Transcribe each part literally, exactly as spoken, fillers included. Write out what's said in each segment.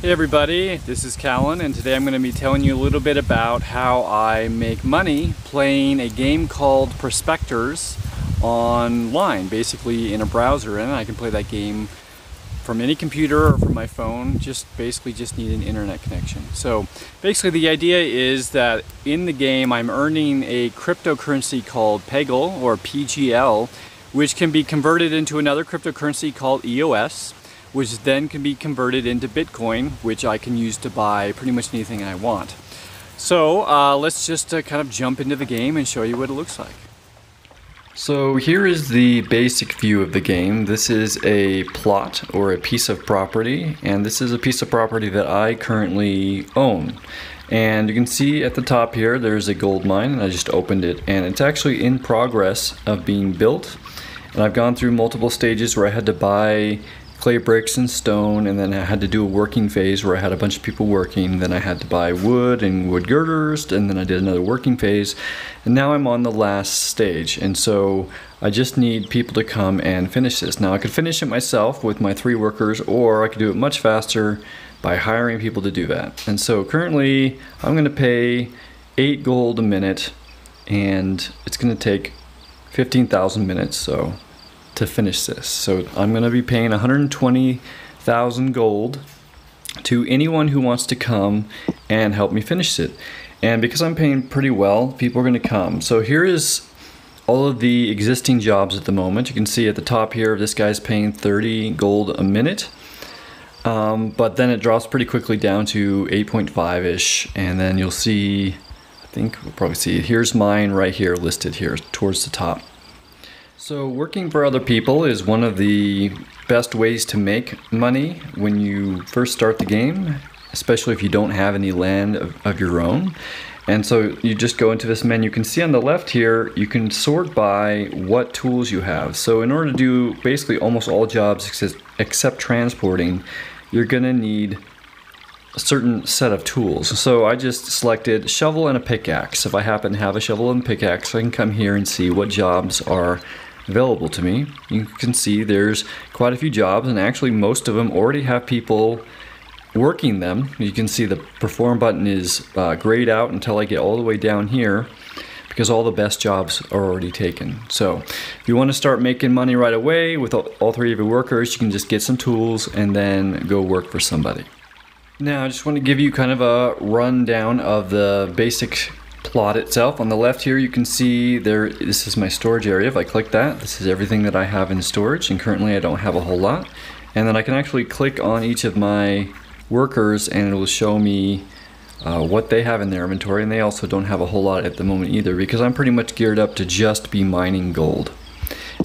Hey everybody, this is Callan, and today I'm going to be telling you a little bit about how I make money playing a game called Prospectors online, basically in a browser, and I can play that game from any computer or from my phone, just basically just need an internet connection. So basically the idea is that in the game I'm earning a cryptocurrency called Peggle or P G L, which can be converted into another cryptocurrency called E O S, which then can be converted into Bitcoin, which I can use to buy pretty much anything I want. So uh, let's just uh, kind of jump into the game and show you what it looks like. So here is the basic view of the game. This is a plot or a piece of property, and this is a piece of property that I currently own. And you can see at the top here there's a gold mine, and I just opened it, and it's actually in progress of being built. And I've gone through multiple stages where I had to buy clay bricks and stone, and then I had to do a working phase where I had a bunch of people working, then I had to buy wood and wood girders, and then I did another working phase, and now I'm on the last stage, and so I just need people to come and finish this. Now I could finish it myself with my three workers, or I could do it much faster by hiring people to do that. And so currently I'm gonna pay eight gold a minute, and it's gonna take fifteen thousand minutes so to finish this. So I'm going to be paying one hundred twenty thousand gold to anyone who wants to come and help me finish it. And because I'm paying pretty well, people are going to come. So here is all of the existing jobs at the moment. You can see at the top here, this guy's paying thirty gold a minute. Um, but then it drops pretty quickly down to eight point five-ish. And then you'll see, I think we'll probably see, here's mine right here listed here towards the top. So working for other people is one of the best ways to make money when you first start the game, especially if you don't have any land of, of your own. And so you just go into this menu. You can see on the left here, you can sort by what tools you have. So in order to do basically almost all jobs except, except transporting, you're gonna need a certain set of tools. So I just selected shovel and a pickaxe. If I happen to have a shovel and pickaxe, I can come here and see what jobs are available to me. You can see there's quite a few jobs, and actually most of them already have people working them. You can see the perform button is uh, grayed out until I get all the way down here, because all the best jobs are already taken. So if you want to start making money right away with all three of your workers, you can just get some tools and then go work for somebody. Now I just want to give you kind of a rundown of the basic plot itself. On the left here you can see there, this is my storage area. If I click that, this is everything that I have in storage, and currently I don't have a whole lot. And then I can actually click on each of my workers and it will show me uh, what they have in their inventory, and they also don't have a whole lot at the moment either, because I'm pretty much geared up to just be mining gold.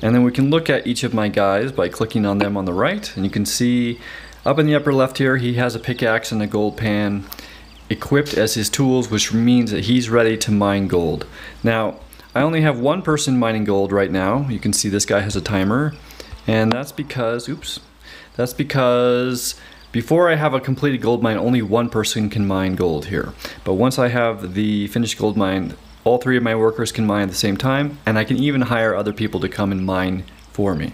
And then we can look at each of my guys by clicking on them on the right, and you can see up in the upper left here he has a pickaxe and a gold pan equipped as his tools, which means that he's ready to mine gold. Now I only have one person mining gold right now. You can see this guy has a timer, and that's because oops that's because before I have a completed gold mine, only one person can mine gold here. But once I have the finished gold mine, all three of my workers can mine at the same time, and I can even hire other people to come and mine for me.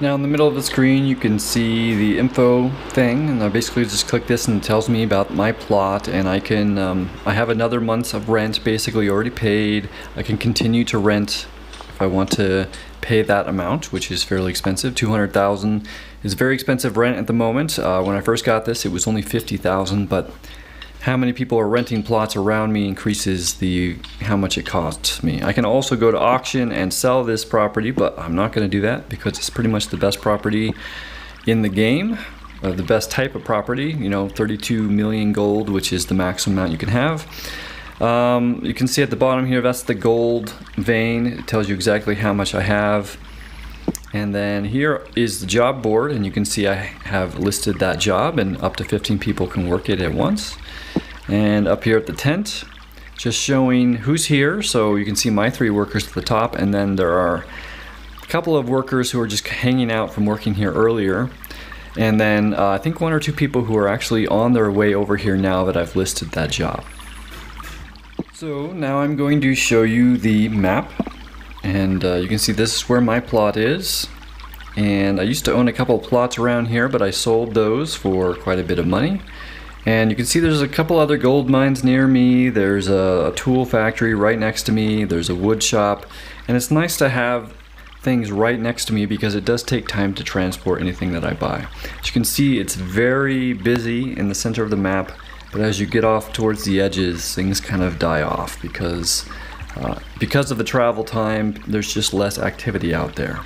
Now in the middle of the screen you can see the info thing, and I basically just click this and it tells me about my plot, and I can, um, I have another month's of rent basically already paid. I can continue to rent if I want to pay that amount, which is fairly expensive. two hundred thousand is very expensive rent at the moment. Uh, when I first got this it was only fifty thousand, but how many people are renting plots around me increases the how much it costs me. I can also go to auction and sell this property, but I'm not going to do that because it's pretty much the best property in the game, or the best type of property, you know, thirty-two million gold, which is the maximum amount you can have. Um, you can see at the bottom here, that's the gold vein. It tells you exactly how much I have. And then here is the job board, and you can see I have listed that job, and up to fifteen people can work it at once. And up here at the tent, just showing who's here. So you can see my three workers at the top, and then there are a couple of workers who are just hanging out from working here earlier. And then uh, I think one or two people who are actually on their way over here now that I've listed that job. So now I'm going to show you the map. And uh, you can see this is where my plot is, and I used to own a couple plots around here, but I sold those for quite a bit of money. And you can see there's a couple other gold mines near me, there's a tool factory right next to me, there's a wood shop, and it's nice to have things right next to me because it does take time to transport anything that I buy. As you can see, it's very busy in the center of the map, but as you get off towards the edges, things kind of die off because uh, because of the travel time, there's just less activity out there.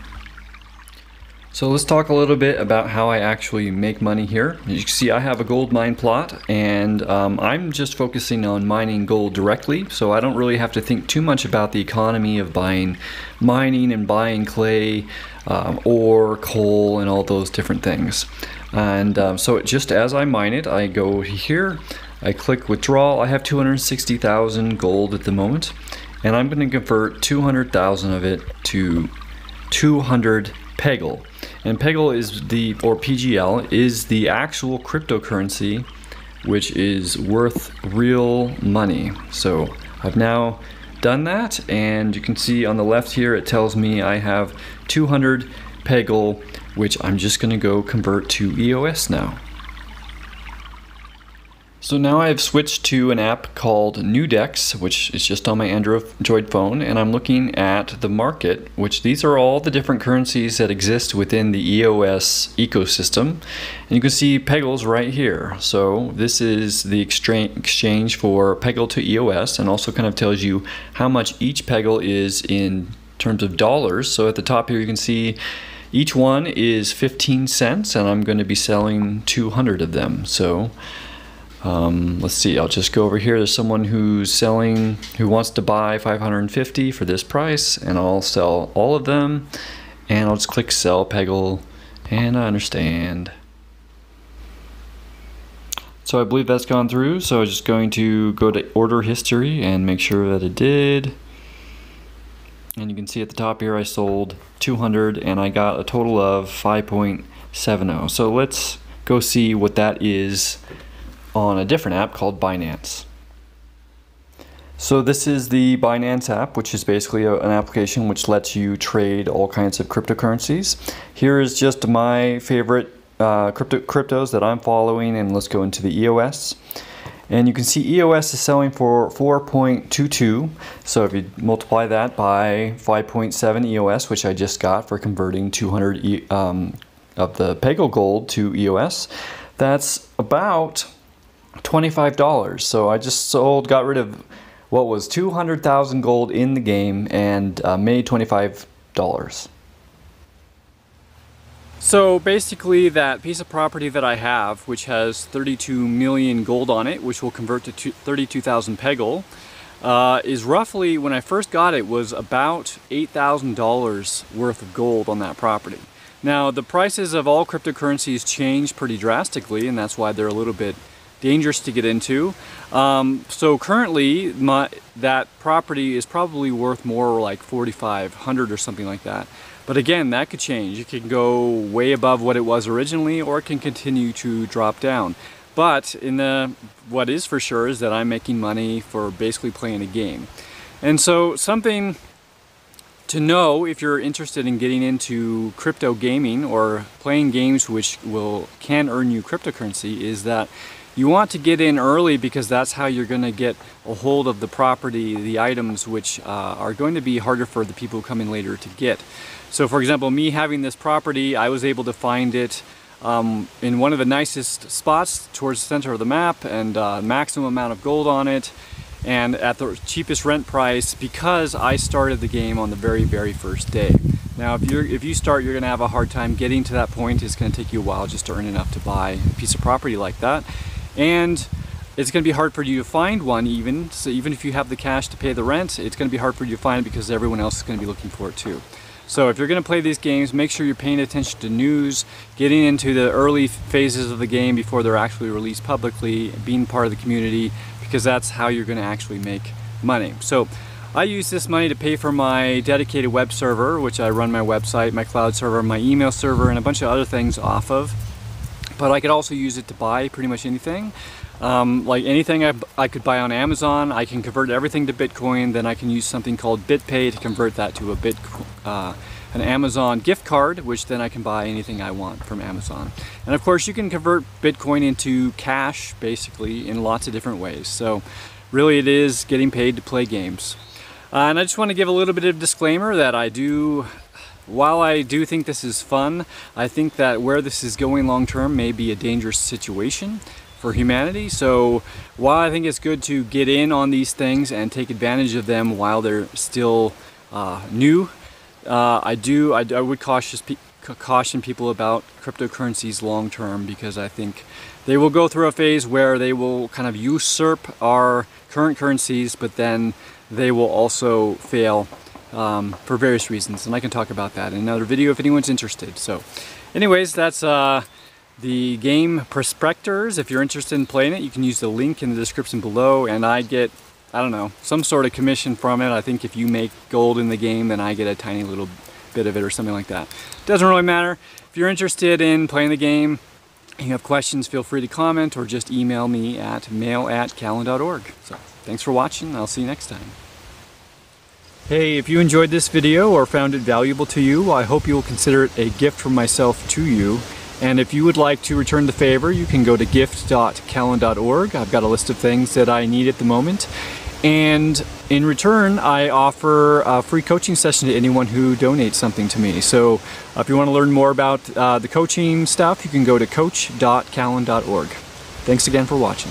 So let's talk a little bit about how I actually make money here. As you can see, I have a gold mine plot, and um, I'm just focusing on mining gold directly, so I don't really have to think too much about the economy of buying mining and buying clay, um, ore, coal, and all those different things. And um, so it, just as I mine it, I go here, I click withdrawal. I have two hundred sixty thousand gold at the moment, and I'm gonna convert two hundred thousand of it to two hundred Peggle. And Peggle is the, or P G L, is the actual cryptocurrency which is worth real money. So I've now done that, and you can see on the left here it tells me I have two hundred Peggle, which I'm just going to go convert to E O S now. So now I've switched to an app called Nudex, which is just on my Android phone, and I'm looking at the market, which these are all the different currencies that exist within the E O S ecosystem. And you can see Peggle's right here. So this is the exchange for Peggle to E O S, and also kind of tells you how much each Peggle is in terms of dollars. So at the top here you can see each one is fifteen cents, and I'm going to be selling two hundred of them. So Um, let's see, I'll just go over here. There's someone who's selling, who wants to buy five hundred fifty for this price, and I'll sell all of them, and I'll just click sell Peggle, and I understand. So I believe that's gone through, so I'm just going to go to order history and make sure that it did. And you can see at the top here I sold two hundred, and I got a total of five point seven zero. So let's go see what that is on a different app called Binance. So this is the Binance app, which is basically a, an application which lets you trade all kinds of cryptocurrencies. Here is just my favorite uh, crypto cryptos that I'm following, and let's go into the E O S. And you can see E O S is selling for four point two two. So if you multiply that by five point seven E O S, which I just got for converting two hundred e, um, of the Peggle gold to E O S, that's about twenty-five dollars. So I just sold, got rid of what was two hundred thousand gold in the game, and uh, made twenty-five dollars. So basically that piece of property that I have, which has thirty-two million gold on it, which will convert to thirty-two thousand Peggle, uh, is roughly, when I first got it, was about eight thousand dollars worth of gold on that property. Now the prices of all cryptocurrencies change pretty drastically, and that's why they're a little bit dangerous to get into. Um, so currently my, that property is probably worth more like forty-five hundred or something like that. But again, that could change. It can go way above what it was originally, or it can continue to drop down. But in the, what is for sure is that I'm making money for basically playing a game. And so something to know if you're interested in getting into crypto gaming or playing games which will can earn you cryptocurrency is that you want to get in early, because that's how you're going to get a hold of the property, the items which uh, are going to be harder for the people who come in later to get. So for example, me having this property, I was able to find it um, in one of the nicest spots towards the center of the map, and uh, maximum amount of gold on it, and at the cheapest rent price, because I started the game on the very, very first day. Now if, you're, if you start, you're going to have a hard time getting to that point. It's going to take you a while just to earn enough to buy a piece of property like that. And it's going to be hard for you to find one even, so even if you have the cash to pay the rent, it's going to be hard for you to find it because everyone else is going to be looking for it too. So if you're going to play these games, make sure you're paying attention to news, getting into the early phases of the game before they're actually released publicly, being part of the community, because that's how you're going to actually make money. So I use this money to pay for my dedicated web server, which I run my website, my cloud server, my email server, and a bunch of other things off of. but I could also use it to buy pretty much anything. Um, like anything I, I could buy on Amazon, I can convert everything to Bitcoin. Then I can use something called BitPay to convert that to a bit, uh, an Amazon gift card, which then I can buy anything I want from Amazon. And of course, you can convert Bitcoin into cash, basically, in lots of different ways. So really, it is getting paid to play games. Uh, and I just want to give a little bit of disclaimer that I do... While I do think this is fun, I think that where this is going long term may be a dangerous situation for humanity. So while I think it's good to get in on these things and take advantage of them while they're still uh, new, uh, I do I, I would cautious pe caution people about cryptocurrencies long term, because I think they will go through a phase where they will kind of usurp our current currencies, but then they will also fail. Um, for various reasons, and I can talk about that in another video if anyone's interested. So anyways, that's uh, the game Prospectors. If you're interested in playing it, you can use the link in the description below, and I get, I don't know, some sort of commission from it. I think if you make gold in the game, then I get a tiny little bit of it or something like that. Doesn't really matter. If you're interested in playing the game and you have questions, feel free to comment or just email me at mail at callen dot org. So thanks for watching, and I'll see you next time. Hey, if you enjoyed this video or found it valuable to you, I hope you will consider it a gift from myself to you. And if you would like to return the favor, you can go to gift dot callen dot org. I've got a list of things that I need at the moment. And in return, I offer a free coaching session to anyone who donates something to me. So if you want to learn more about uh, the coaching stuff, you can go to coach dot callen dot org. Thanks again for watching.